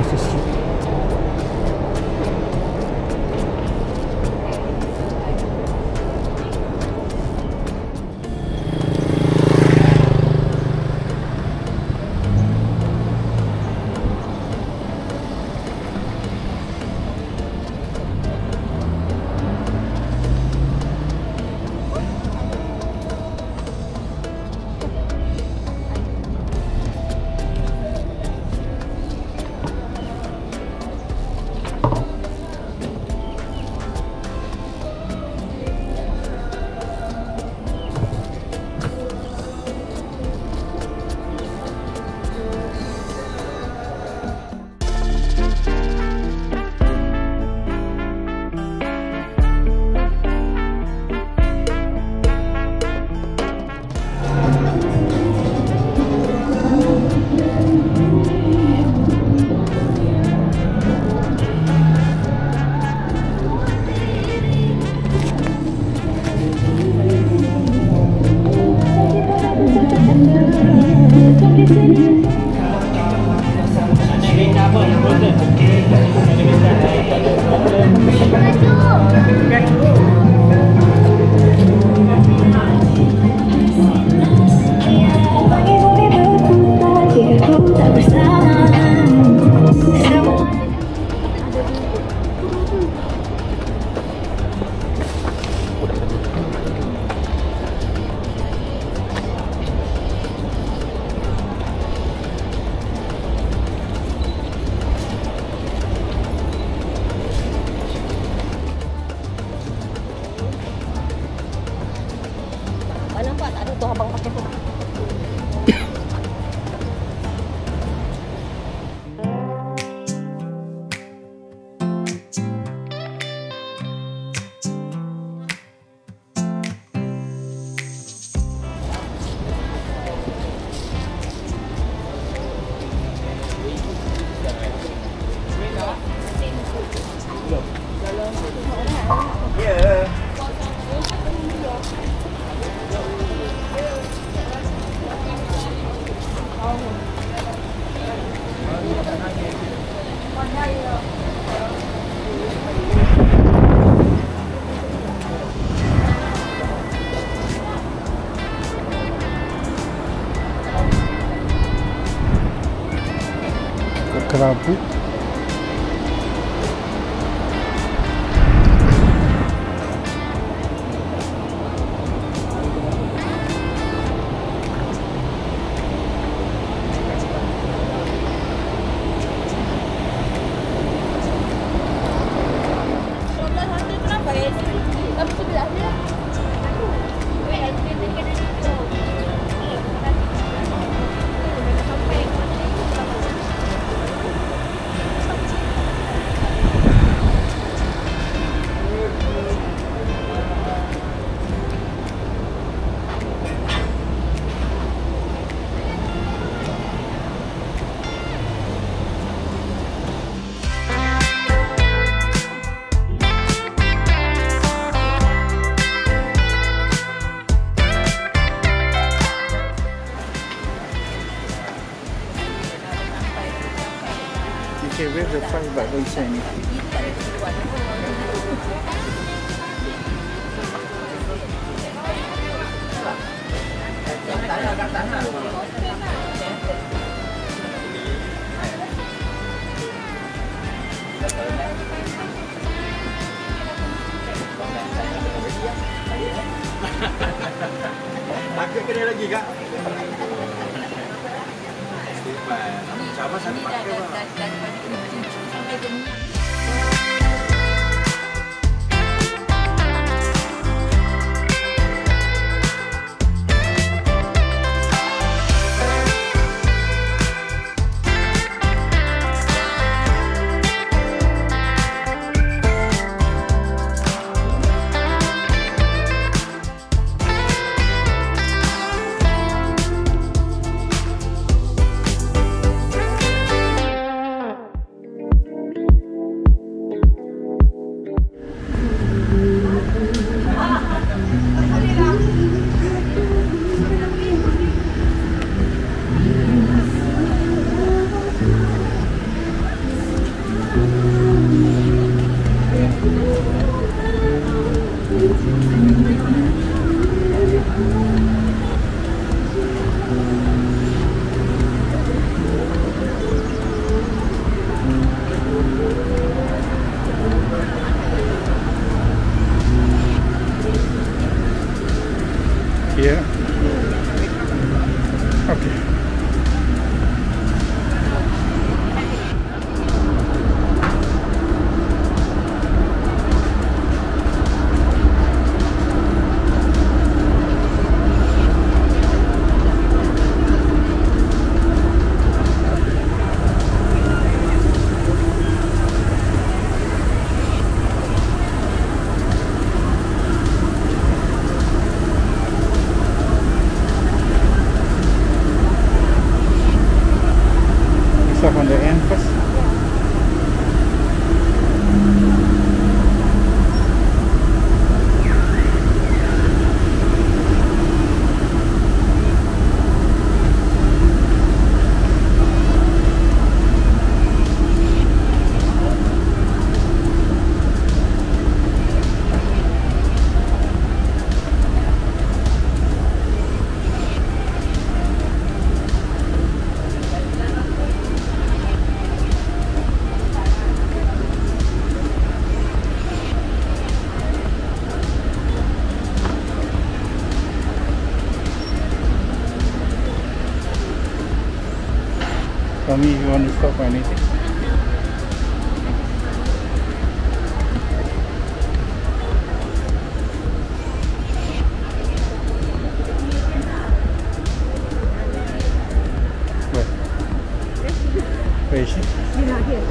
across the street. Крабы. Okay, where's the price bag? Don't say anything. Pakai kedai lagi, Kak. Siapa saya pakai, Pak? the end first? Tell me if you want to stop or anything. Where is she? You're not here.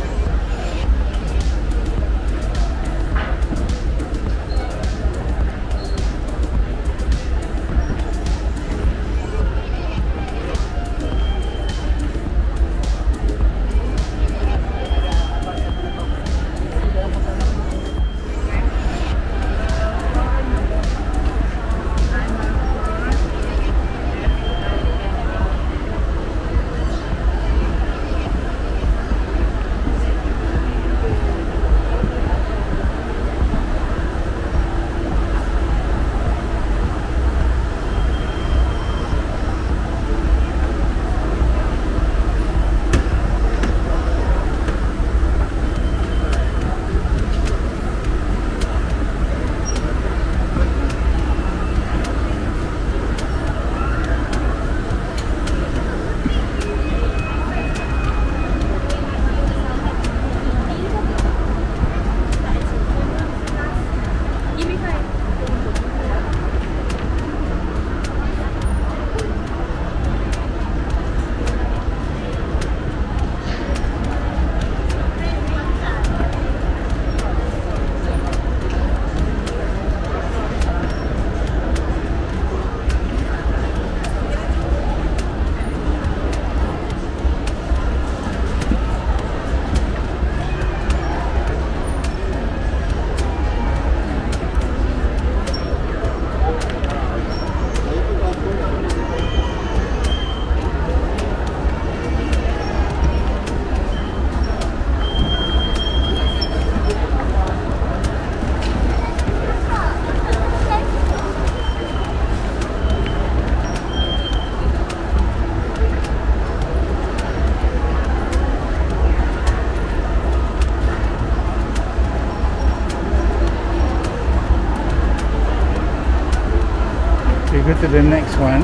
Go to the next one,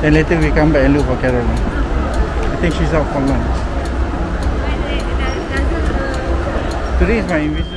then later we come back and look for Caroline. I think she's out for lunch. Today is my invisible.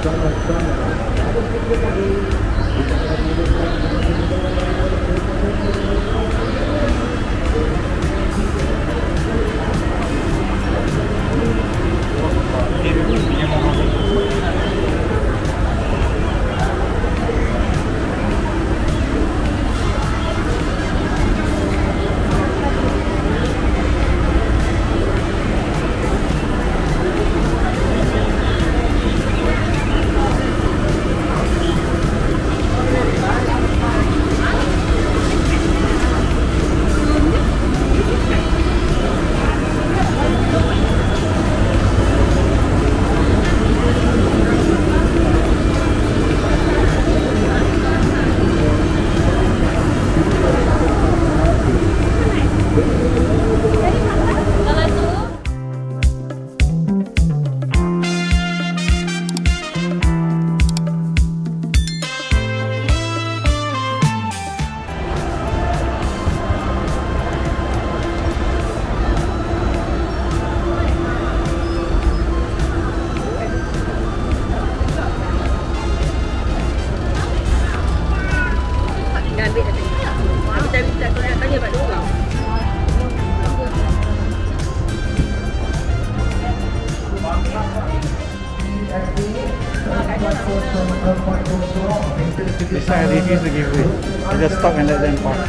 I refuse to give way. I just stop and let them park.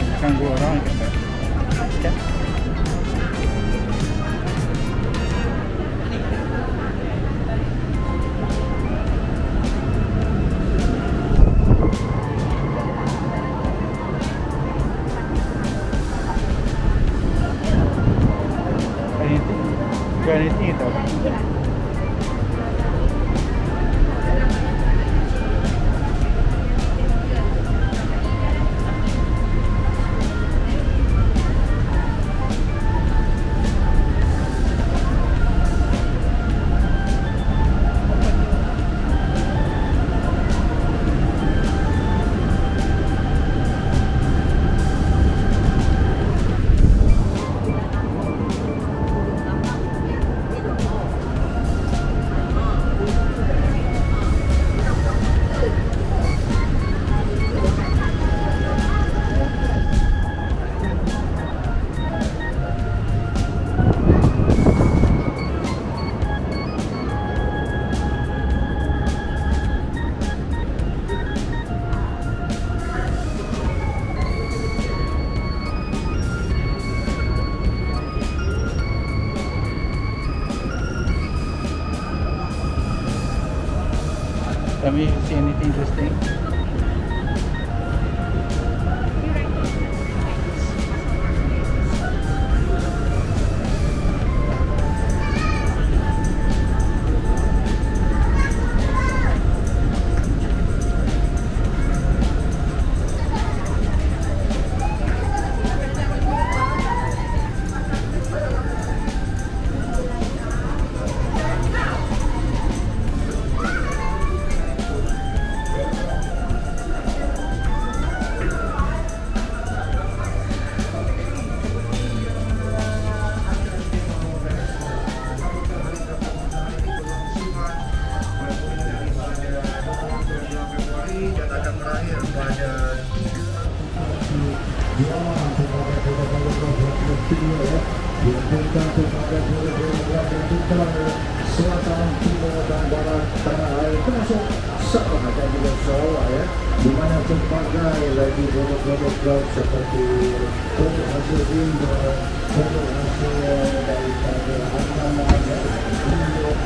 you can go around and come back. Okay. Anything? Got anything at all? Tell me if you see anything interesting. Selatan, timur dan barat tanah air termasuk Sabah dan juga Sarawak ya, di mana pelbagai lagi produk-produk laut seperti produk hasil timur, produk hasil dari tanaman dan minyak.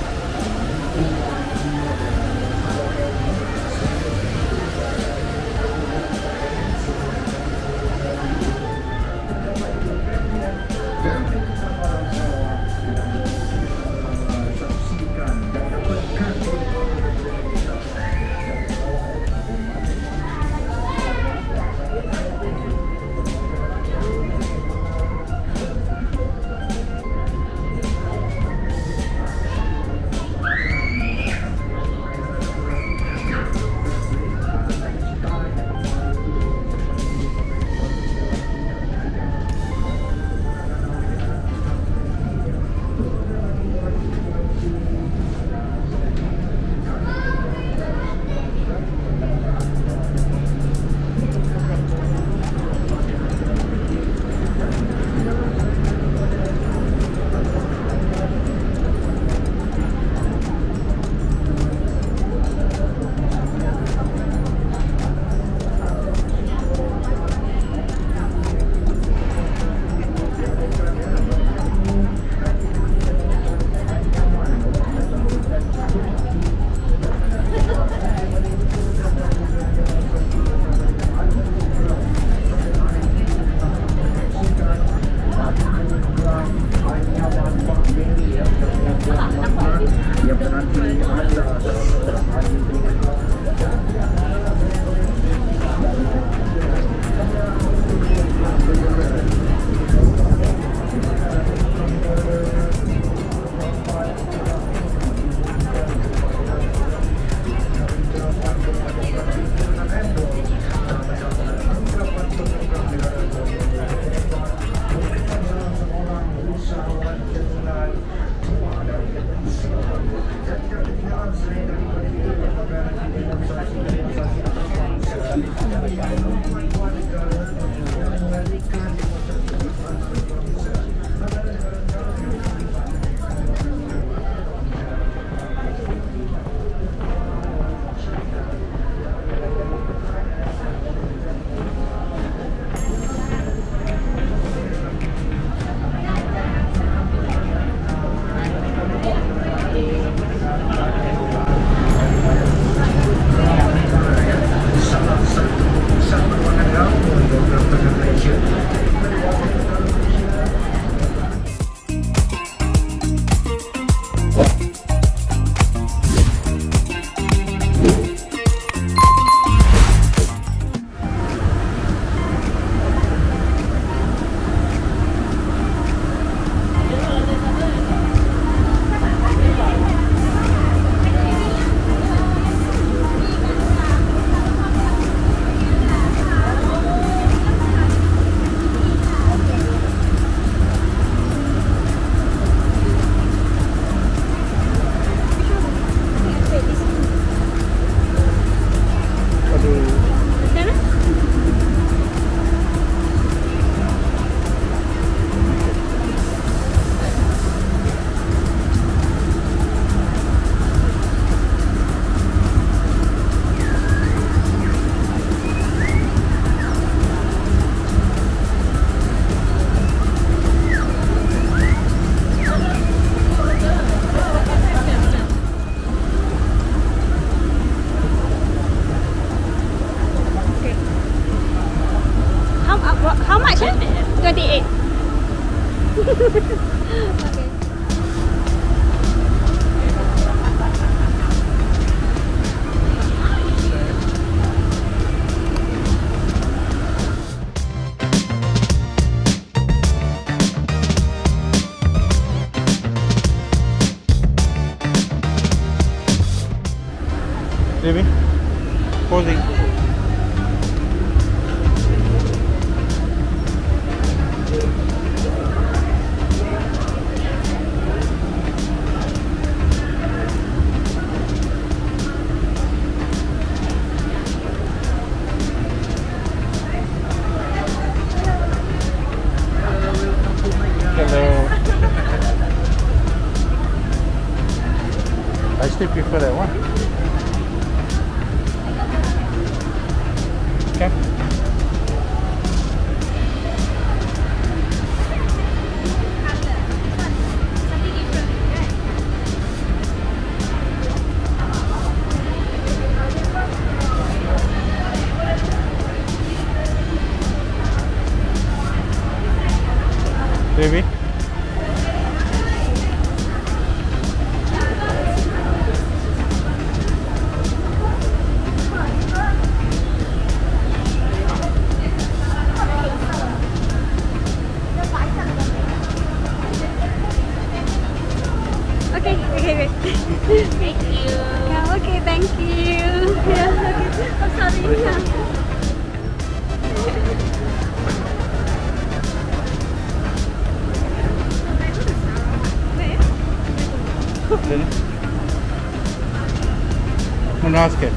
basket.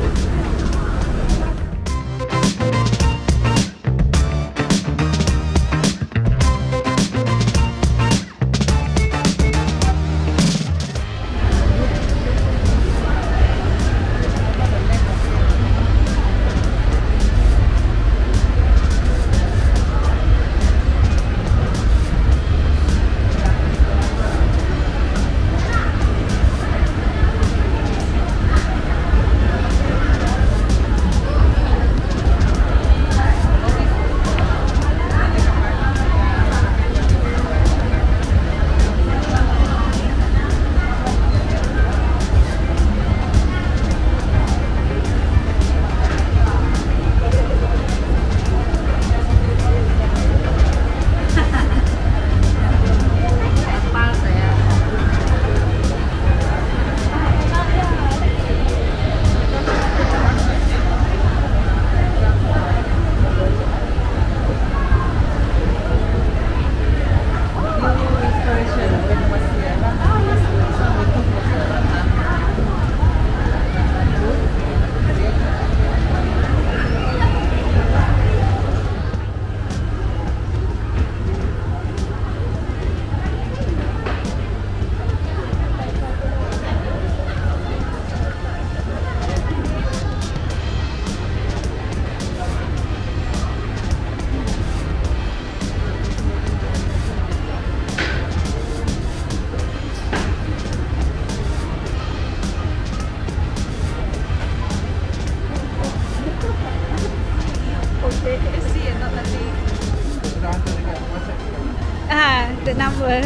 The number.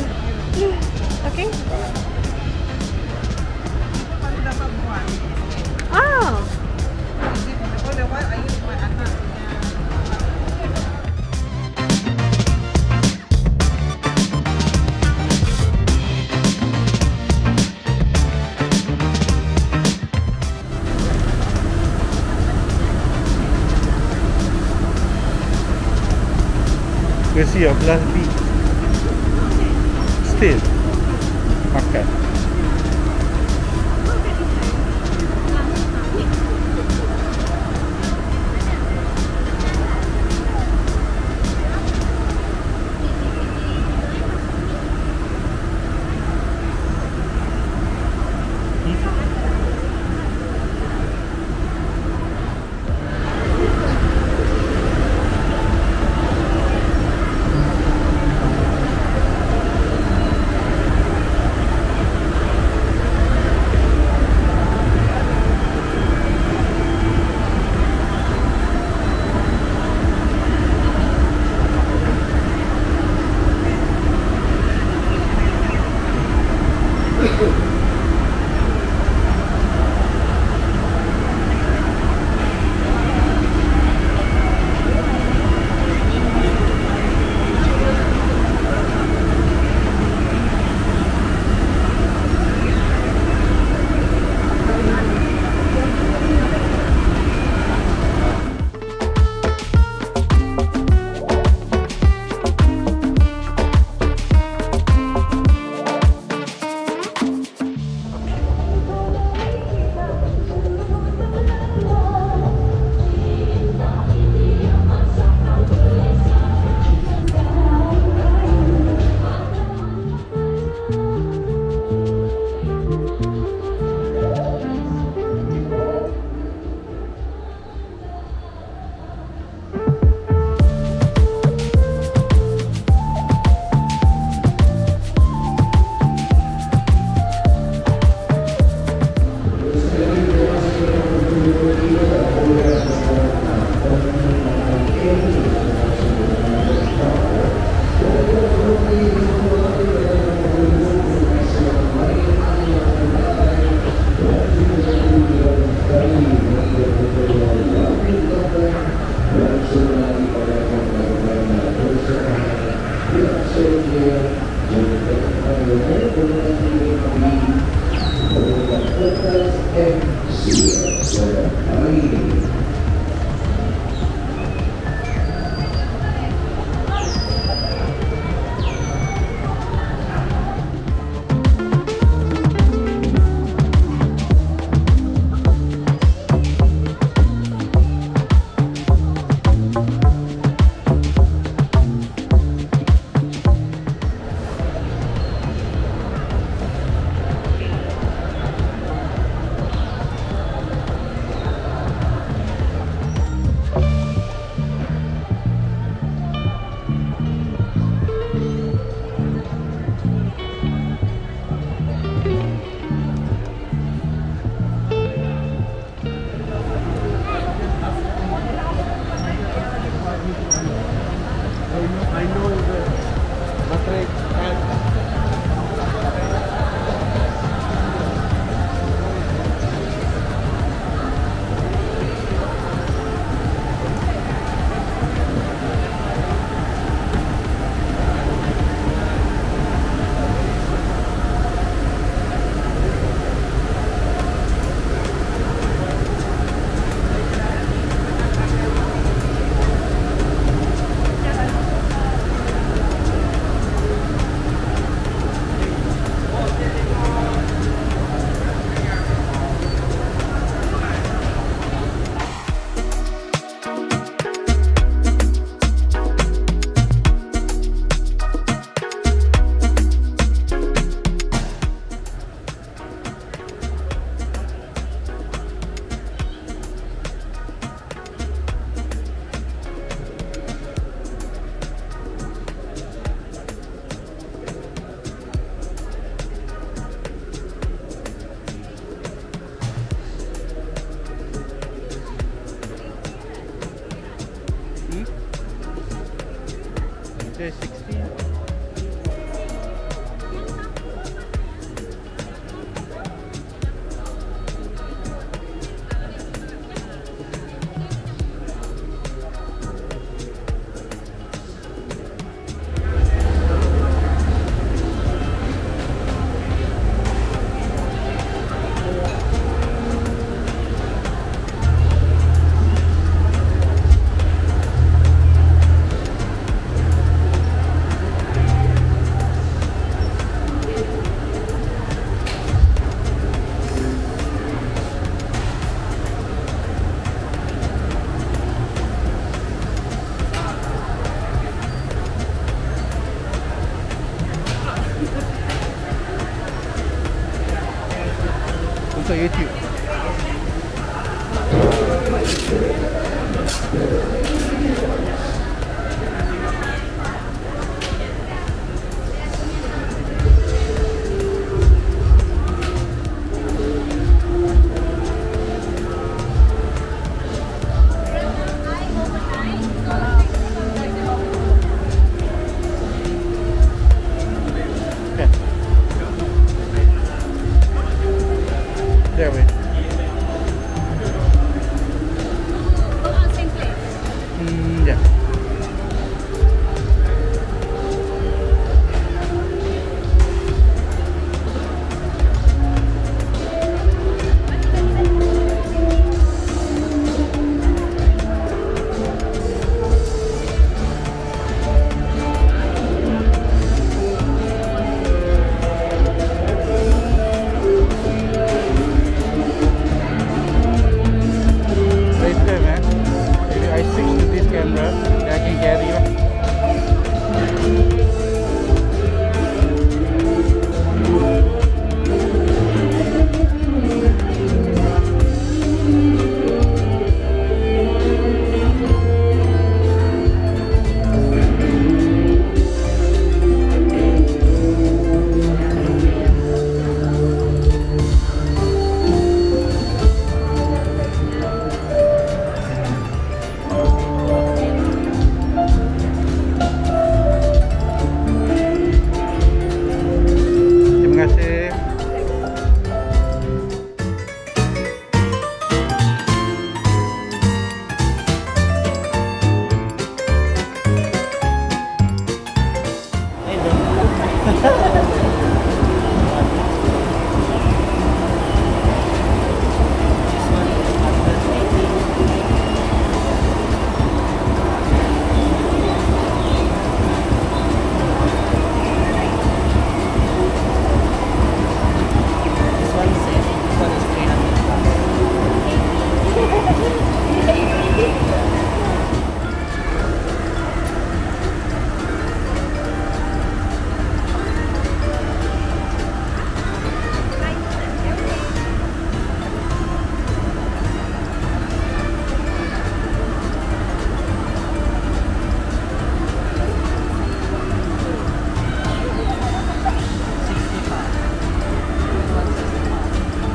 Okay. Oh. You see a plus B. Still makan. 260.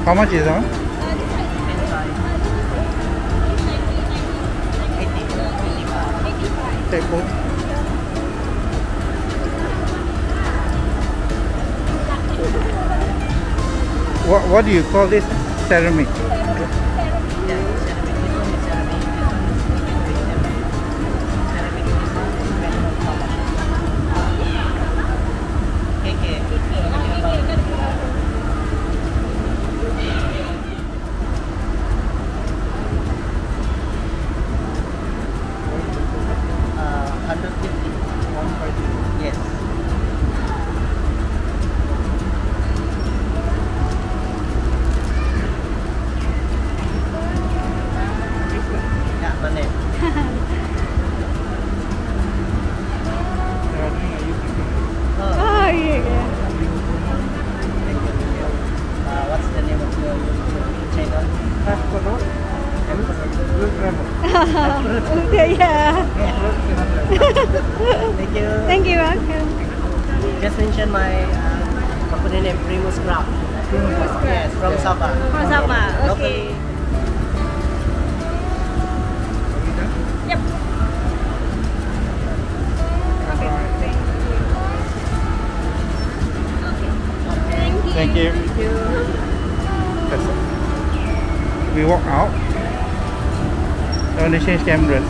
How much is that? Take both. What do you call this? Ceramic. Okay. Öyle şehirken burası.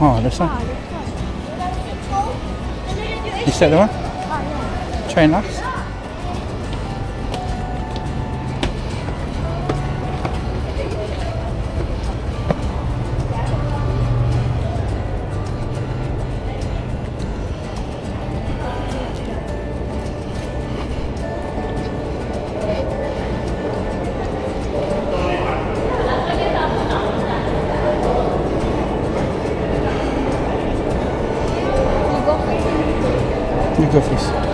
Oh, this one. Is that the one? Try next. Go first.